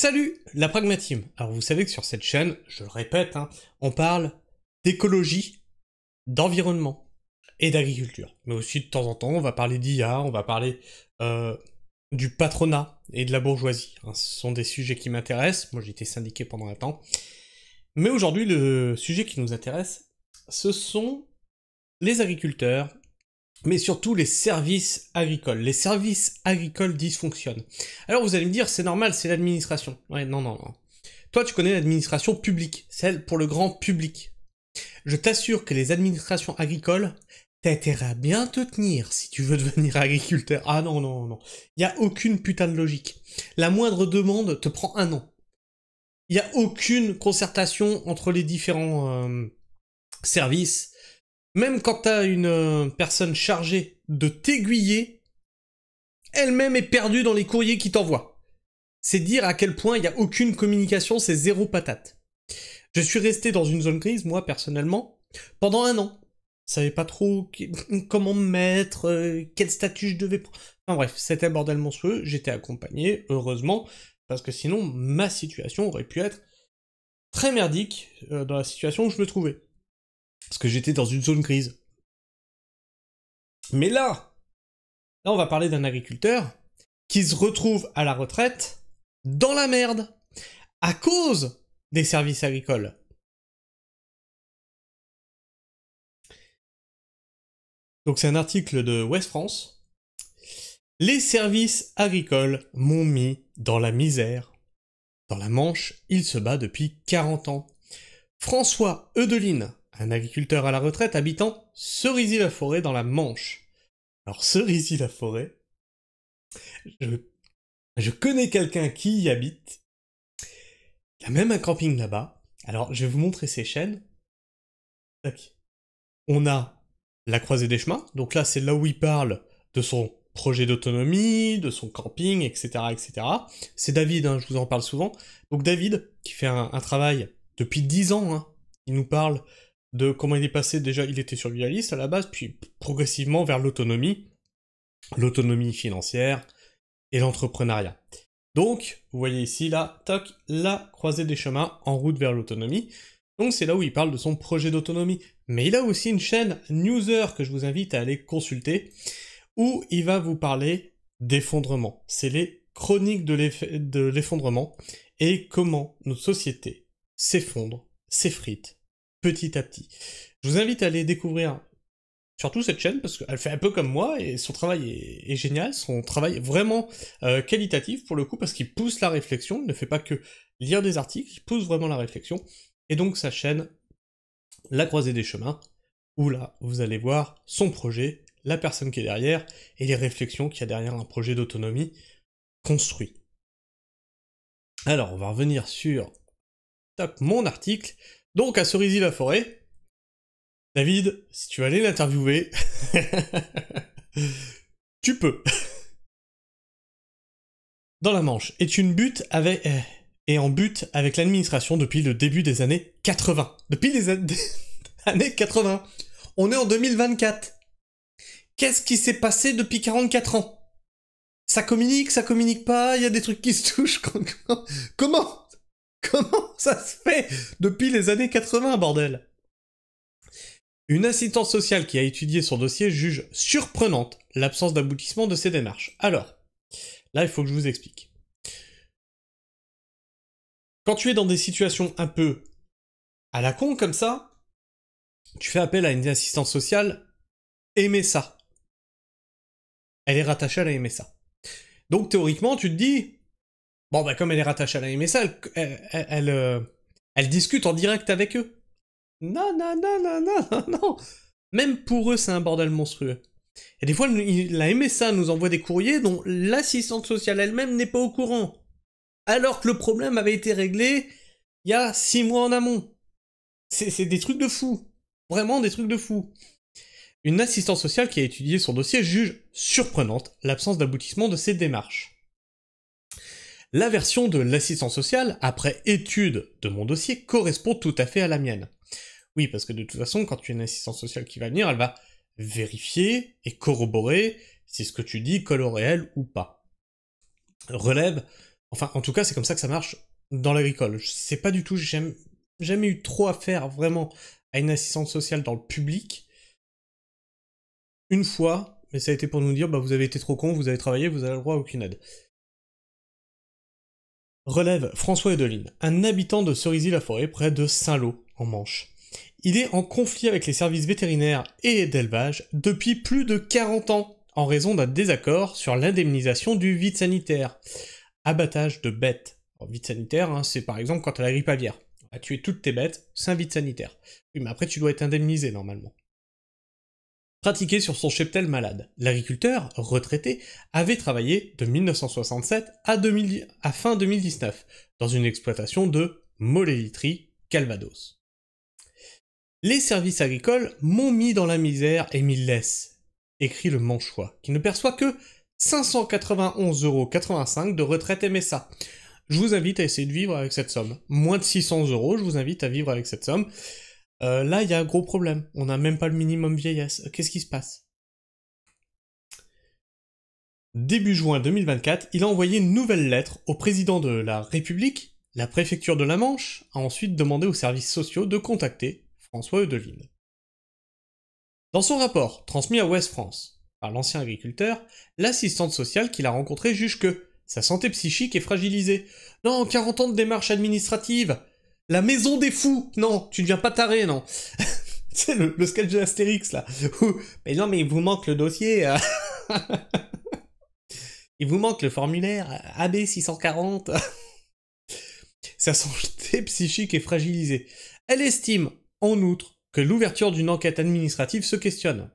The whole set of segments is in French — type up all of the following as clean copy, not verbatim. Salut, la Pragma Team. Alors vous savez que sur cette chaîne, je le répète, on parle d'écologie, d'environnement et d'agriculture. Mais aussi de temps en temps, on va parler d'IA, on va parler du patronat et de la bourgeoisie. Ce sont des sujets qui m'intéressent. Moi, j'ai été syndiqué pendant un temps. Mais aujourd'hui, le sujet qui nous intéresse, ce sont les agriculteurs, mais surtout les services agricoles. Les services agricoles dysfonctionnent. Alors vous allez me dire, c'est normal, c'est l'administration. Ouais, non. Toi, tu connais l'administration publique, celle pour le grand public. Je t'assure que les administrations agricoles, t'as intérêt à bien te tenir si tu veux devenir agriculteur. Ah non. Il n'y a aucune putain de logique. La moindre demande te prend un an. Il n'y a aucune concertation entre les différents services. Même quand tu as une personne chargée de t'aiguiller, elle-même est perdue dans les courriers qui t'envoient. C'est dire à quel point il n'y a aucune communication, c'est zéro patate. Je suis resté dans une zone grise, moi, personnellement, pendant un an. Je savais pas trop comment me mettre, quel statut je devais prendre. Enfin bref, c'était un bordel monstrueux, j'étais accompagné, heureusement, parce que sinon, ma situation aurait pu être très merdique dans la situation où je me trouvais. Parce que j'étais dans une zone grise. Mais là on va parler d'un agriculteur qui se retrouve à la retraite dans la merde à cause des services agricoles. Donc c'est un article de Ouest-France. Les services agricoles m'ont mis dans la misère. Dans la Manche, il se bat depuis 40 ans. François Eudeline, un agriculteur à la retraite habitant Cerisy-la-Forêt dans la Manche. Alors Cerisy-la-Forêt, je connais quelqu'un qui y habite. Il y a même un camping là-bas. Alors je vais vous montrer ces chaînes. On a La Croisée des Chemins. Donc là c'est là où il parle de son projet d'autonomie, de son camping, etc. C'est David, je vous en parle souvent. Donc David qui fait un travail depuis 10 ans. Il nous parle de comment il est passé, déjà il était survivaliste à la base, puis progressivement vers l'autonomie financière et l'entrepreneuriat. Donc, vous voyez ici, là, toc, La Croisée des Chemins en route vers l'autonomie. Donc c'est là où il parle de son projet d'autonomie. Mais il a aussi une chaîne Newser que je vous invite à aller consulter, où il va vous parler d'effondrement. C'est les chroniques de l'effondrement et comment nos sociétés s'effondrent, s'effritent, petit à petit. Je vous invite à aller découvrir surtout cette chaîne, parce qu'elle fait un peu comme moi, et son travail est génial, son travail est vraiment qualitatif pour le coup, parce qu'il pousse la réflexion, il ne fait pas que lire des articles, il pousse vraiment la réflexion, et donc sa chaîne La Croisée des Chemins, où là, vous allez voir son projet, la personne qui est derrière, et les réflexions qu'il y a derrière un projet d'autonomie construit. Alors, on va revenir sur mon article. Donc à Cerisy-la-Forêt, David, si tu veux aller l'interviewer, tu peux. Dans la Manche, est en butte avec l'administration depuis le début des années 80. Depuis les années 80. On est en 2024. Qu'est-ce qui s'est passé depuis 44 ans? Ça communique pas, il y a des trucs qui se touchent. Comment ça se fait depuis les années 80, bordel? Une assistante sociale qui a étudié son dossier juge surprenante l'absence d'aboutissement de ces démarches. Alors, là, il faut que je vous explique. Quand tu es dans des situations un peu à la con comme ça, tu fais appel à une assistante sociale MSA. Elle est rattachée à la MSA. Donc, théoriquement, tu te dis... Bon, bah, comme elle est rattachée à la MSA, elle discute en direct avec eux. Non. Même pour eux, c'est un bordel monstrueux. Et des fois, la MSA nous envoie des courriers dont l'assistante sociale elle-même n'est pas au courant. Alors que le problème avait été réglé il y a 6 mois en amont. C'est des trucs de fou. Vraiment des trucs de fou. Une assistante sociale qui a étudié son dossier juge surprenante l'absence d'aboutissement de ces démarches. La version de l'assistance sociale, après étude de mon dossier, correspond tout à fait à la mienne. Oui, parce que de toute façon, quand tu as une assistante sociale qui va venir, elle va vérifier et corroborer si ce que tu dis colle au réel ou pas. Relève Enfin, en tout cas, c'est comme ça que ça marche dans l'agricole. Je sais pas du tout, j'ai jamais eu trop affaire vraiment à une assistante sociale dans le public. Une fois, mais ça a été pour nous dire, bah vous avez été trop con, vous avez travaillé, vous avez le droit à aucune aide. Relève François Eudeline, un habitant de Cerisy-la-Forêt près de Saint-Lô, en Manche. Il est en conflit avec les services vétérinaires et d'élevage depuis plus de 40 ans, en raison d'un désaccord sur l'indemnisation du vide sanitaire. Abattage de bêtes. Alors, vide sanitaire, hein, c'est par exemple quand tu as la grippe aviaire. Tu as tué toutes tes bêtes, c'est un vide sanitaire. Oui, mais après tu dois être indemnisé normalement. Pratiqué sur son cheptel malade, l'agriculteur, retraité, avait travaillé de 1967 à fin 2019 dans une exploitation de Molévitry, Calvados. Les services agricoles m'ont mis dans la misère et m'y laissent, écrit le Manchois, qui ne perçoit que 591,85 € de retraite MSA. Je vous invite à essayer de vivre avec cette somme. Moins de 600 €, je vous invite à vivre avec cette somme. Là, il y a un gros problème. On n'a même pas le minimum vieillesse. Qu'est-ce qui se passe? Début juin 2024, il a envoyé une nouvelle lettre au président de la République. La préfecture de la Manche a ensuite demandé aux services sociaux de contacter François Eudeline. Dans son rapport, transmis à Ouest-France par l'ancien agriculteur, l'assistante sociale qu'il a rencontrée juge que sa santé psychique est fragilisée. Non, 40 ans de démarches administratives. La maison des fous. Non, tu ne viens pas taré, non. C'est le sketch de Astérix, là. Mais non, mais il vous manque le dossier. Il vous manque le formulaire AB640. Sa santé psychique est fragilisée. Elle estime en outre que l'ouverture d'une enquête administrative se questionne.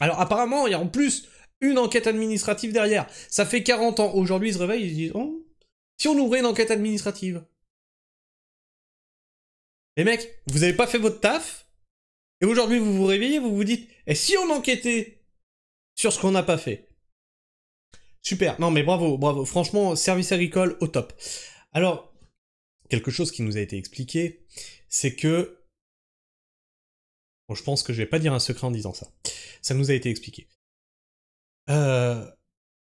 Alors apparemment, il y a en plus une enquête administrative derrière. Ça fait 40 ans. Aujourd'hui, ils se réveillent, ils se disent « Oh, si on ouvrait une enquête administrative ?» Les mecs, vous n'avez pas fait votre taf, et aujourd'hui, vous vous réveillez, vous vous dites « Et si on enquêtait sur ce qu'on n'a pas fait ?» Super. Non mais bravo, bravo. Franchement, service agricole au top. Alors, quelque chose qui nous a été expliqué, c'est que bon, je pense que je vais pas dire un secret en disant ça. Ça nous a été expliqué.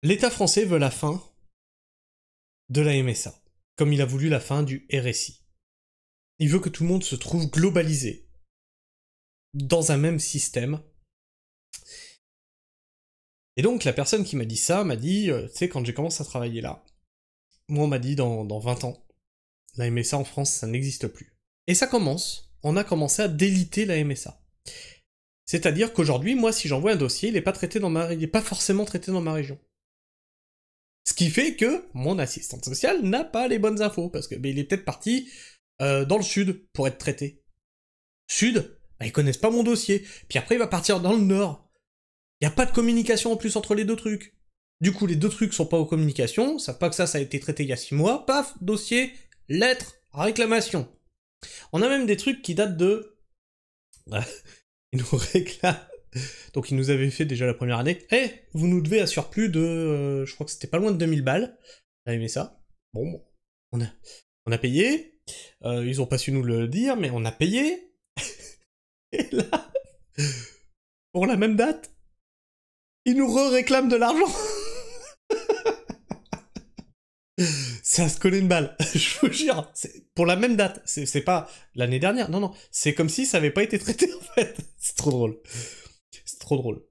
L'État français veut la fin de la MSA, comme il a voulu la fin du RSI. Il veut que tout le monde se trouve globalisé dans un même système. Et donc la personne qui m'a dit ça m'a dit, tu sais, quand j'ai commencé à travailler là, moi on m'a dit dans 20 ans, la MSA en France, ça n'existe plus. Et ça commence, on a commencé à déliter la MSA. C'est-à-dire qu'aujourd'hui, moi, si j'envoie un dossier, il n'est pas traité dans ma... il est pas forcément traité dans ma région. Ce qui fait que mon assistante sociale n'a pas les bonnes infos, parce que il est peut-être parti dans le sud pour être traité. Sud, ils connaissent pas mon dossier. Puis après, il va partir dans le nord. Il n'y a pas de communication en plus entre les deux trucs. Du coup, les deux trucs sont pas aux communications, savent pas que ça a été traité il y a 6 mois. Paf, dossier, lettre, réclamation. On a même des trucs qui datent de... Ils nous réclament. Donc ils nous avaient fait déjà la première année. Eh, vous nous devez à surplus de... je crois que c'était pas loin de 2000 balles. On a aimé ça. Bon, on a payé. Ils ont pas su nous le dire, mais on a payé. Et là, pour la même date, ils nous réclament de l'argent. Ça se collait une balle, je vous jure, pour la même date, c'est pas l'année dernière, non, non, c'est comme si ça avait pas été traité en fait, c'est trop drôle, c'est trop drôle.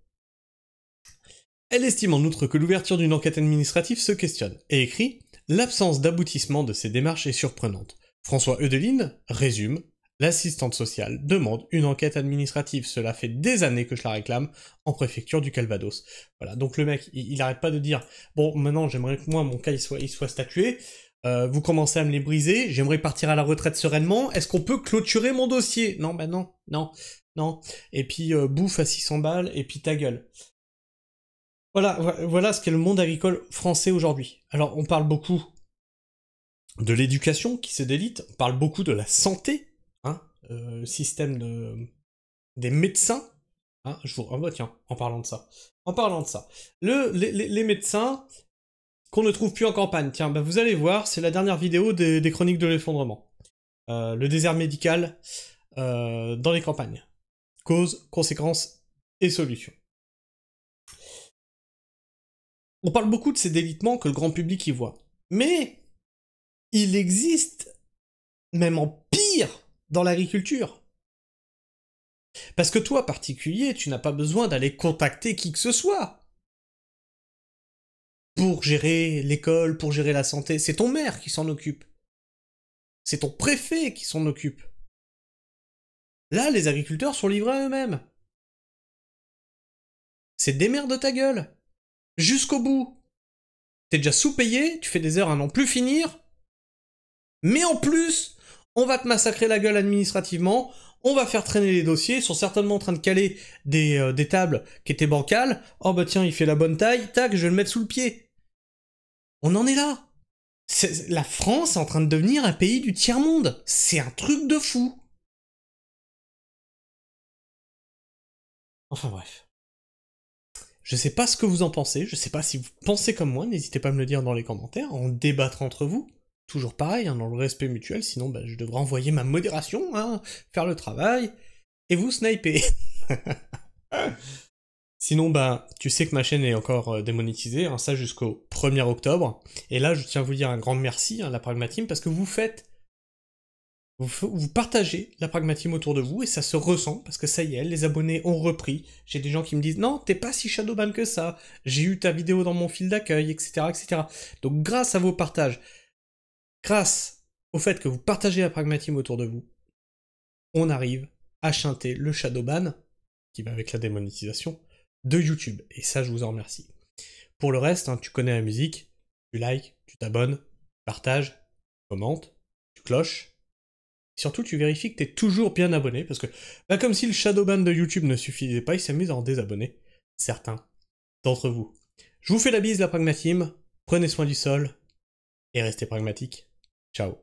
Elle estime en outre que l'ouverture d'une enquête administrative se questionne, et écrit « L'absence d'aboutissement de ces démarches est surprenante. François Eudeline résume, l'assistante sociale demande une enquête administrative, cela fait des années que je la réclame en préfecture du Calvados. » Voilà, donc le mec, il arrête pas de dire « Bon, maintenant, j'aimerais que moi, mon cas, il soit statué. Vous commencez à me les briser, j'aimerais partir à la retraite sereinement. Est-ce qu'on peut clôturer mon dossier ?» Non, bah non, non, non. Et puis, bouffe à 600 balles, et puis ta gueule. Voilà ce qu'est le monde agricole français aujourd'hui. Alors, on parle beaucoup de l'éducation qui se délite, on parle beaucoup de la santé, système des médecins, je vous renvoie, tiens, en parlant de ça, les médecins qu'on ne trouve plus en campagne, tiens, bah vous allez voir, c'est la dernière vidéo des chroniques de l'effondrement, le désert médical dans les campagnes, causes, conséquences et solutions. On parle beaucoup de ces délitements que le grand public y voit, mais il existe même en pire dans l'agriculture. Parce que toi, particulier, tu n'as pas besoin d'aller contacter qui que ce soit. Pour gérer l'école, pour gérer la santé, c'est ton maire qui s'en occupe. C'est ton préfet qui s'en occupe. Là, les agriculteurs sont livrés à eux-mêmes. C'est des merdes de ta gueule. Jusqu'au bout. T'es déjà sous-payé, tu fais des heures à n'en plus finir. Mais en plus, on va te massacrer la gueule administrativement, on va faire traîner les dossiers, ils sont certainement en train de caler des tables qui étaient bancales. Oh bah tiens, il fait la bonne taille, tac, je vais le mettre sous le pied. On en est là. La France est en train de devenir un pays du tiers-monde. C'est un truc de fou. Enfin bref. Je sais pas ce que vous en pensez, je sais pas si vous pensez comme moi, n'hésitez pas à me le dire dans les commentaires, en débattre entre vous. Toujours pareil, hein, dans le respect mutuel, sinon ben, je devrais envoyer ma modération, hein, faire le travail, et vous sniper. Sinon, ben, tu sais que ma chaîne est encore démonétisée, hein, ça jusqu'au 1er octobre. Et là, je tiens à vous dire un grand merci, hein, la Pragma Team, parce que vous partagez la Pragma Team autour de vous, et ça se ressent, parce que ça y est, les abonnés ont repris. J'ai des gens qui me disent « Non, t'es pas si shadowban que ça, j'ai eu ta vidéo dans mon fil d'accueil, etc. etc. » Donc grâce à vos partages, grâce au fait que vous partagez la Pragma Team autour de vous, on arrive à chanter le shadowban, qui va avec la démonétisation, de YouTube. Et ça, je vous en remercie. Pour le reste, hein, tu connais la musique, tu likes, tu t'abonnes, tu partages, tu commentes, tu cloches. Et surtout, tu vérifies que tu es toujours bien abonné, parce que, bah, comme si le shadowban de YouTube ne suffisait pas, ils s'amusent à en désabonner certains d'entre vous. Je vous fais la bise, la Pragma Team, prenez soin du sol, et restez pragmatique. Ciao.